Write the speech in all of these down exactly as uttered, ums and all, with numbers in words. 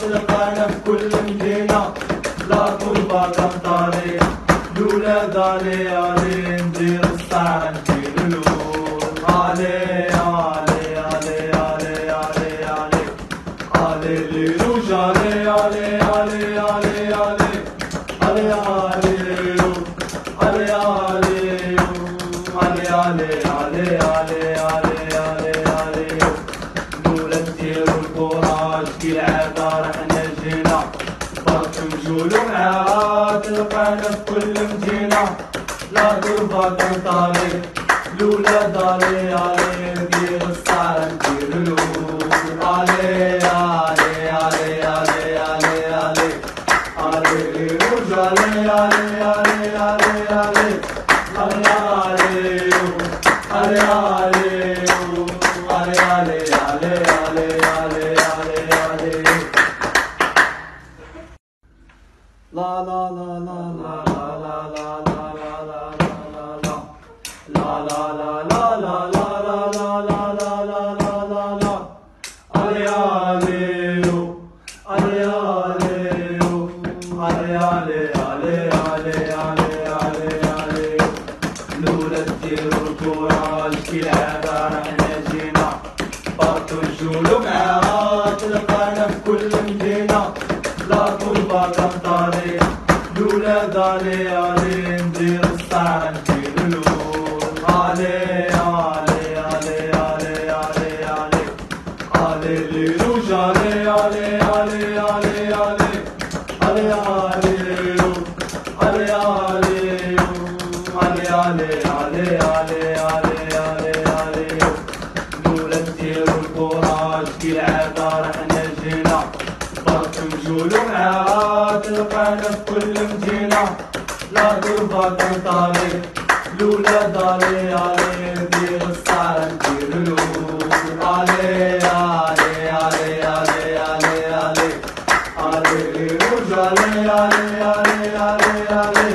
تلقانا في كل مدينة، لا كوربا تختاري الولاد علي علي ندير الصعرة ندير الأول. Ale ale ale ale ale ale. Alleluia ale ale ale ale ale. Ale alleluia ale alleluia ale ale ale ale ale ale ale. نرتل الكرة في العبة رحنا جينا، برك نجول معاها تلقانا في كل مدينة، لا غربة كنطالب الولاد علي علي ندير الصعرة ندير الأول. علي علي علي علي علي علي علي روج علي علي علي علي علي علي علي علي علي علي علي علي علي علي علي. لا لا لا لا لا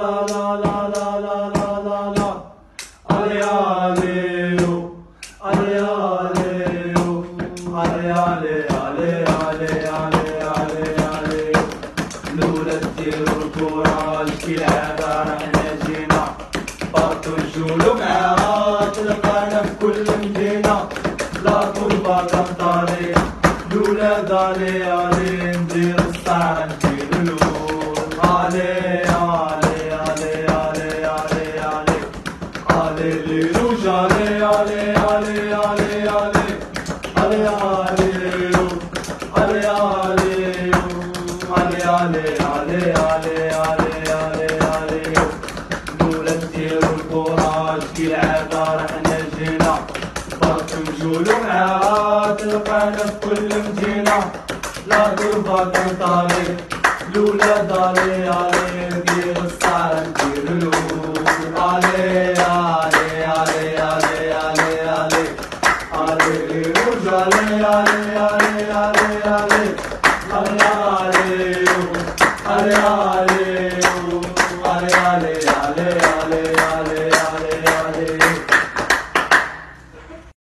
la la la la la la la la. Ale ale o, ale ale o, ale ale ale ale ale ale ale. نرتل الكرة في العبة رحنا جينا، بارطو الجول معاها تلقانا في كل مدينة، لا كوربا تختاري الولاد علي علي ندير الصعرة ندير الأول. Ale ale ale ale ale ale. Alleluia ale ale ale ale ale. Ale alleluia ale alleluia ale ale ale ale ale ale ale. نرتل الكرة في العبة رحنا جينا، برك نجول معاها تلقانا في كل مدينة، لا غربة كنطالب الولاد علي علي ندير الصعرة ندير الأول. علي علي علي علي علي علي علي روج علي علي علي علي علي علي علي علي علي علي علي علي علي علي علي. لا لا لا لا لا لا لا لا. La la la la la la la la la la la la la la. Ale ale o, ale ale o, ale ale ale ale ale ale ale. نرتل الكرة في العبة رحنا جينا، بارطو الجول معاها تلقانا في كل مدينة، لا غربة تختاري الولاد علي علي ندير الصعرة ندير الأول. Ale ale ale ale ale ale. Alleluia ale ale ale ale ale. Ale alleluia ale alleluia ale ale ale ale ale ale ale. نرتل الكرة في العبة رحنا جينا، برك نجول معاها تلقانا في كل مدينة، لا غربة كنطالب الولاد علي علي ندير الصعرة ندير الأول. علي علي علي علي علي علي علي روج علي علي علي علي علي علي علي علي علي.